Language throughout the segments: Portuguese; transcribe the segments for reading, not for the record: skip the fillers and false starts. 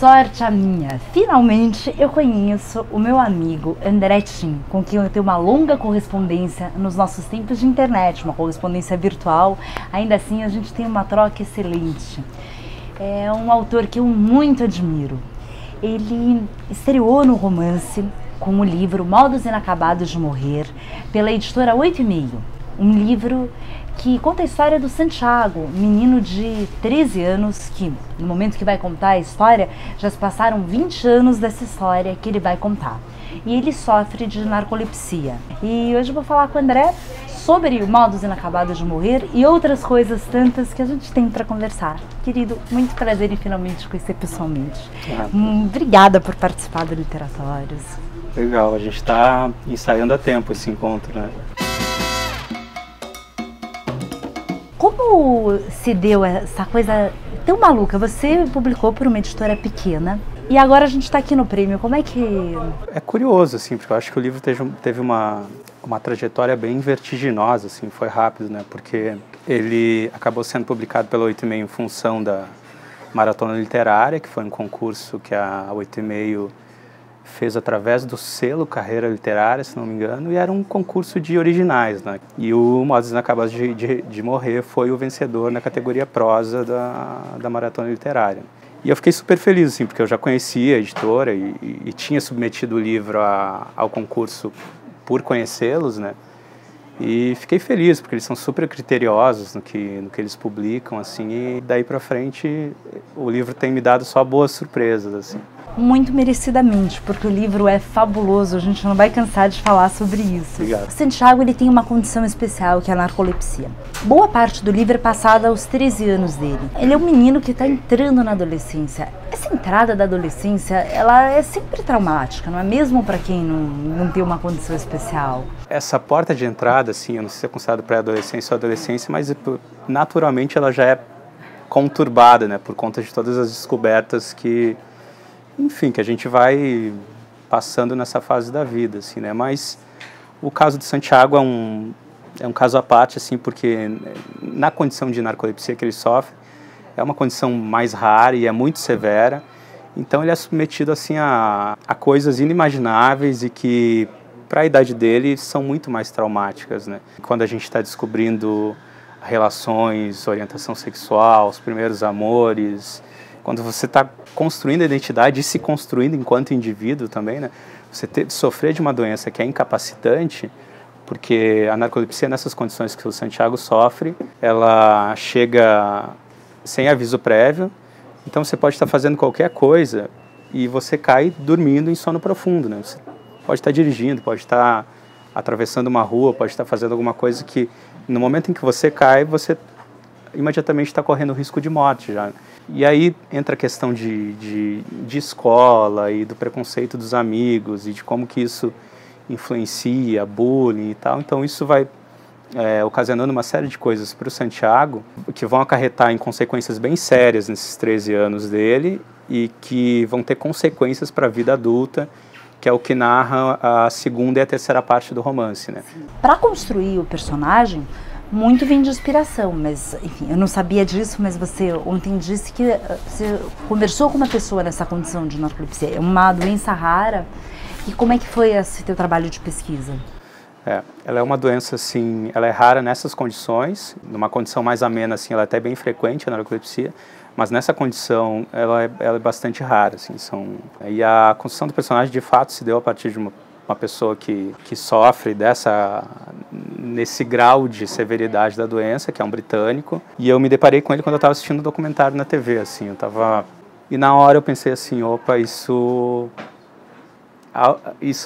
sorte a minha! Finalmente eu conheço o meu amigo André Timm, com quem eu tenho uma longa correspondência nos nossos tempos de internet, uma correspondência virtual, ainda assim a gente tem uma troca excelente. É um autor que eu muito admiro. Ele estreou no romance com o livro Modos Inacabados de Morrer, pela editora 8,5. Um livro que conta a história do Santiago, menino de 13 anos, que no momento que vai contar a história, já se passaram 20 anos dessa história que ele vai contar. E ele sofre de narcolepsia. E hoje eu vou falar com o André sobre o Modos Inacabados de Morrer e outras coisas tantas que a gente tem para conversar. Querido, muito prazer em finalmente conhecer pessoalmente. Claro. Obrigada por participar do Literatórios. Legal, a gente está ensaiando a tempo esse encontro, né? Como se deu essa coisa tão maluca? Você publicou por uma editora pequena e agora a gente está aqui no prêmio. Como é que... É curioso, assim, porque eu acho que o livro teve uma trajetória bem vertiginosa, assim, foi rápido, né? Porque ele acabou sendo publicado pela 8,5 em função da Maratona Literária, que foi um concurso que a 8,5 fez através do selo Carreira Literária, se não me engano, e era um concurso de originais, né? E o Modos Inacabados de Morrer foi o vencedor na categoria prosa da Maratona Literária. E eu fiquei super feliz, assim, porque eu já conhecia a editora e tinha submetido o livro ao concurso por conhecê-los, né? E fiquei feliz, porque eles são super criteriosos no que eles publicam, assim, e daí pra frente o livro tem me dado só boas surpresas, assim. Muito merecidamente, porque o livro é fabuloso, a gente não vai cansar de falar sobre isso. Obrigado. O Santiago, ele tem uma condição especial, que é a narcolepsia. Boa parte do livro é passada aos 13 anos dele. Ele é um menino que está entrando na adolescência. Essa entrada da adolescência, ela é sempre traumática, não é mesmo para quem não tem uma condição especial? Essa porta de entrada, assim, eu não sei se é considerado pré-adolescência ou adolescência, mas naturalmente ela já é conturbada, né, por conta de todas as descobertas que... Enfim, que a gente vai passando nessa fase da vida, assim, né? Mas o caso de Santiago é um caso à parte, assim, porque na condição de narcolepsia que ele sofre, é uma condição mais rara e é muito severa. Então ele é submetido, assim, a coisas inimagináveis e que, para a idade dele, são muito mais traumáticas, né? Quando a gente está descobrindo relações, orientação sexual, os primeiros amores... Quando você está construindo a identidade e se construindo enquanto indivíduo também, né? Você sofrer de uma doença que é incapacitante, porque a narcolepsia, nessas condições que o Santiago sofre, ela chega sem aviso prévio, então você pode estar fazendo qualquer coisa e você cai dormindo em sono profundo, né? Você pode estar dirigindo, pode estar atravessando uma rua, pode estar fazendo alguma coisa que, no momento em que você cai, você imediatamente está correndo risco de morte já. E aí entra a questão de escola e do preconceito dos amigos e de como que isso influencia, bullying e tal. Então isso vai ocasionando uma série de coisas para o Santiago que vão acarretar em consequências bem sérias nesses 13 anos dele e que vão ter consequências para a vida adulta, que é o que narra a segunda e a terceira parte do romance, né? Para construir o personagem... Muito vem de inspiração, mas, enfim, eu não sabia disso, mas você ontem disse que você conversou com uma pessoa nessa condição de narcolepsia, é uma doença rara, e como é que foi esse teu trabalho de pesquisa? Ela é uma doença, assim, ela é rara nessas condições, numa condição mais amena, assim, ela é até bem frequente, a narcolepsia, mas nessa condição ela é bastante rara, assim, e a construção do personagem, de fato, se deu a partir de uma pessoa que sofre nesse grau de severidade da doença, que é um britânico, e eu me deparei com ele quando eu estava assistindo um documentário na TV, assim, e na hora eu pensei assim, opa, isso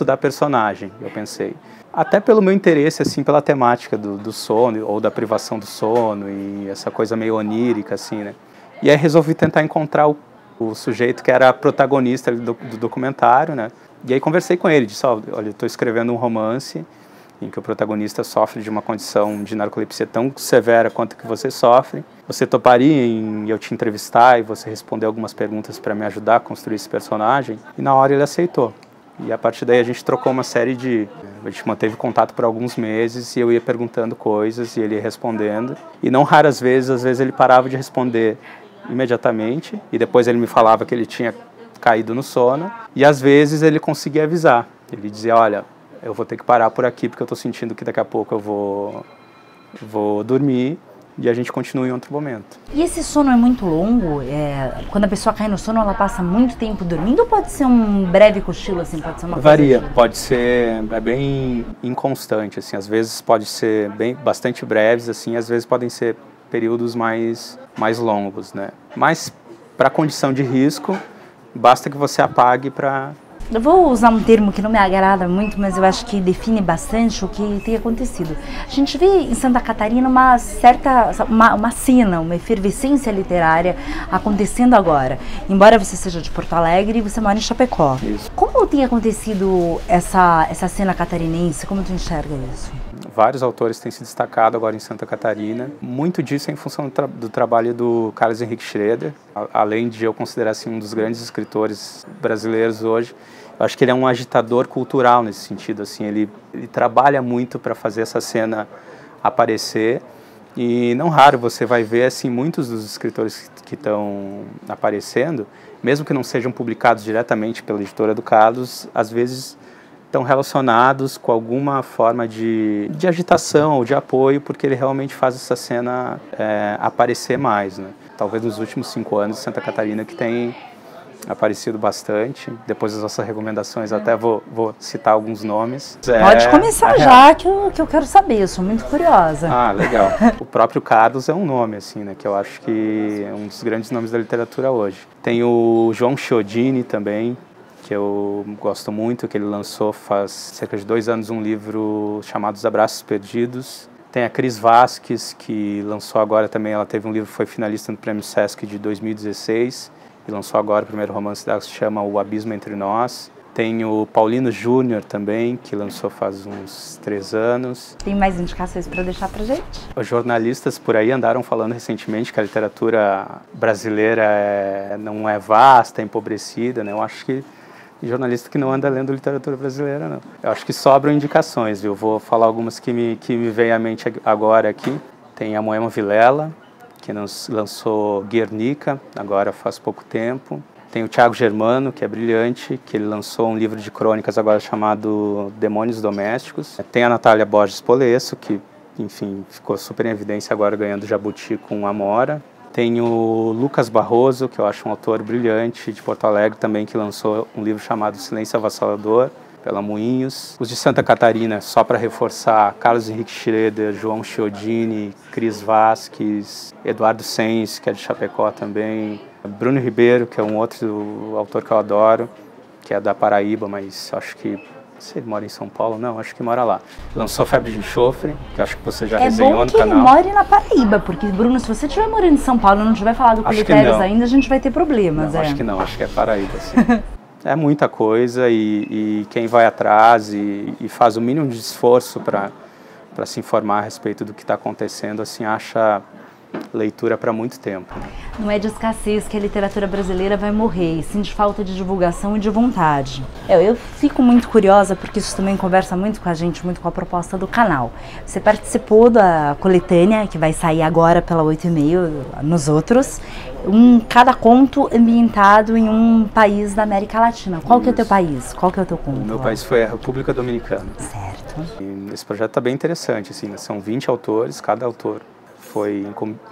dá personagem, eu pensei. Até pelo meu interesse, assim, pela temática do sono, ou da privação do sono, e essa coisa meio onírica, assim, né? E aí resolvi tentar encontrar o sujeito que era protagonista do documentário, né? E aí conversei com ele, disse, olha, eu estou escrevendo um romance em que o protagonista sofre de uma condição de narcolepsia tão severa quanto que você sofre. Você toparia em eu te entrevistar e você responder algumas perguntas para me ajudar a construir esse personagem? E na hora ele aceitou. E a partir daí a gente trocou uma série de... A gente manteve contato por alguns meses e eu ia perguntando coisas e ele ia respondendo. E não raras vezes, às vezes ele parava de responder imediatamente e depois ele me falava que ele tinha caído no sono, e às vezes ele conseguia avisar. Ele dizia, olha, eu vou ter que parar por aqui porque eu estou sentindo que daqui a pouco eu vou dormir, e a gente continua em outro momento. E esse sono é muito longo? Quando a pessoa cai no sono, ela passa muito tempo dormindo, ou pode ser um breve cochilo, assim, pode ser uma coisa? Varia, pode ser, é bem inconstante, assim, às vezes pode ser bastante breves, assim, às vezes podem ser períodos mais longos, né? Mas para condição de risco, basta que você apague para... Eu vou usar um termo que não me agrada muito, mas eu acho que define bastante o que tem acontecido. A gente vê em Santa Catarina uma certa uma cena, uma efervescência literária acontecendo agora. Embora você seja de Porto Alegre, você mora em Chapecó. Isso. Como tem acontecido essa cena catarinense? Como tu enxerga isso? Vários autores têm se destacado agora em Santa Catarina. Muito disso é em função do trabalho do Carlos Henrique Schroeder. Além de eu considerar assim, um dos grandes escritores brasileiros hoje, acho que ele é um agitador cultural nesse sentido, assim, ele trabalha muito para fazer essa cena aparecer, e não raro você vai ver assim muitos dos escritores que estão aparecendo, mesmo que não sejam publicados diretamente pela editora do Carlos, às vezes estão relacionados com alguma forma de agitação ou de apoio, porque ele realmente faz essa cena aparecer mais, né? Talvez nos últimos 5 anos, Santa Catarina que tem aparecido bastante. Depois das nossas recomendações até vou citar alguns nomes. Pode começar já, que eu quero saber, eu sou muito curiosa. Ah, legal. O próprio Carlos é um nome, assim, né, que eu acho que é um dos grandes nomes da literatura hoje. Tem o João Chiodini também, que eu gosto muito, que ele lançou faz cerca de 2 anos um livro chamado Os Abraços Perdidos. Tem a Cris Vasques, que lançou agora também, ela teve um livro, foi finalista no Prêmio Sesc de 2016, e lançou agora o primeiro romance dela, que se chama O Abismo Entre Nós. Tem o Paulino Júnior também, que lançou faz uns 3 anos. Tem mais indicações para deixar para gente? Os jornalistas por aí andaram falando recentemente que a literatura brasileira não é vasta, é empobrecida, né? Eu acho que jornalista que não anda lendo literatura brasileira, não. Eu acho que sobram indicações, viu? Vou falar algumas que me vêm à mente agora aqui. Tem a Moema Vilela, que lançou Guernica, agora faz pouco tempo. Tem o Thiago Germano, que é brilhante, que ele lançou um livro de crônicas agora chamado Demônios Domésticos. Tem a Natália Borges Polesso, que, enfim, ficou super em evidência agora ganhando Jabuti com Amora. Tem o Lucas Barroso, que eu acho um autor brilhante, de Porto Alegre também, que lançou um livro chamado Silêncio Avassalador, pela Moinhos. Os de Santa Catarina, só para reforçar, Carlos Henrique Schroeder, João Chiodini, Cris Vasques, Eduardo Senz, que é de Chapecó também, Bruno Ribeiro, que é um outro autor que eu adoro, que é da Paraíba, mas acho que... Não sei se ele mora em São Paulo, não, acho que mora lá. Lançou Febre de Enxofre, que acho que você já resenhou no canal. É bom que ele more na Paraíba, porque, Bruno, se você estiver morando em São Paulo e não tiver falado com critérios ainda, a gente vai ter problemas. Não, acho que não, acho que é Paraíba, sim. É muita coisa e quem vai atrás e faz o mínimo de esforço para se informar a respeito do que está acontecendo, assim, acha leitura para muito tempo. Não é de escassez que a literatura brasileira vai morrer, e sim de falta de divulgação e de vontade. Eu fico muito curiosa, porque isso também conversa muito com a gente, muito com a proposta do canal. Você participou da coletânea, que vai sair agora pela 8h30, nos outros, cada conto ambientado em um país da América Latina. Qual que é o teu país? Qual que é o teu conto? O meu país foi a República Dominicana. Certo. E esse projeto está bem interessante, assim, né? São 20 autores, cada autor foi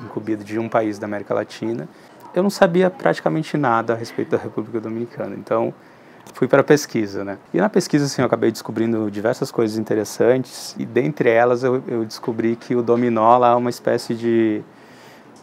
incumbido de um país da América Latina. Eu não sabia praticamente nada a respeito da República Dominicana, então fui para a pesquisa, né? E na pesquisa, assim, eu acabei descobrindo diversas coisas interessantes, e dentre elas eu descobri que o dominó lá é uma espécie de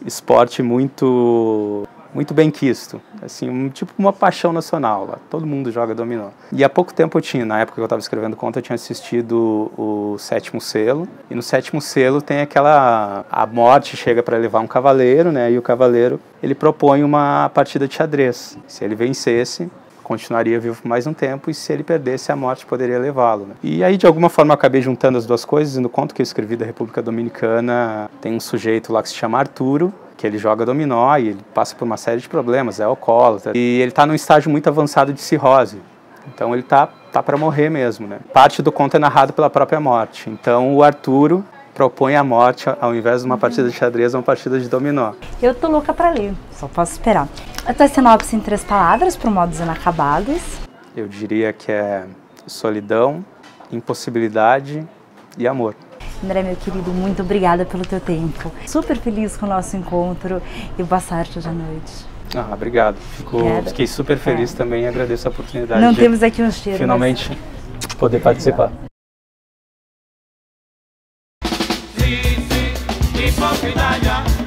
esporte muito benquisto, assim, tipo uma paixão nacional lá, todo mundo joga dominó. E há pouco tempo na época que eu estava escrevendo conta, eu tinha assistido o Sétimo Selo, e no Sétimo Selo tem a morte chega para levar um cavaleiro, né, e o cavaleiro, ele propõe uma partida de xadrez. Se ele vencesse, continuaria vivo por mais um tempo, e se ele perdesse, a morte poderia levá-lo, né? E aí, de alguma forma, eu acabei juntando as duas coisas, e no conto que eu escrevi da República Dominicana, tem um sujeito lá que se chama Arturo, que ele joga dominó e ele passa por uma série de problemas, é alcoólatra, e ele está num estágio muito avançado de cirrose, então ele tá para morrer mesmo, né? Parte do conto é narrado pela própria morte, então o Arturo propõe a morte, ao invés de uma partida de xadrez, uma partida de dominó. Eu tô louca para ler, só posso esperar. A tua sinopse em 3 palavras para o Modos Inacabados? Eu diria que é solidão, impossibilidade e amor. André, meu querido, muito obrigada pelo teu tempo. Super feliz com o nosso encontro e boa sorte hoje à noite. Ah, obrigado. Fiquei super feliz também e agradeço a oportunidade. Não temos aqui um cheiro. Finalmente mas... poder participar. Dizem hipocrisia.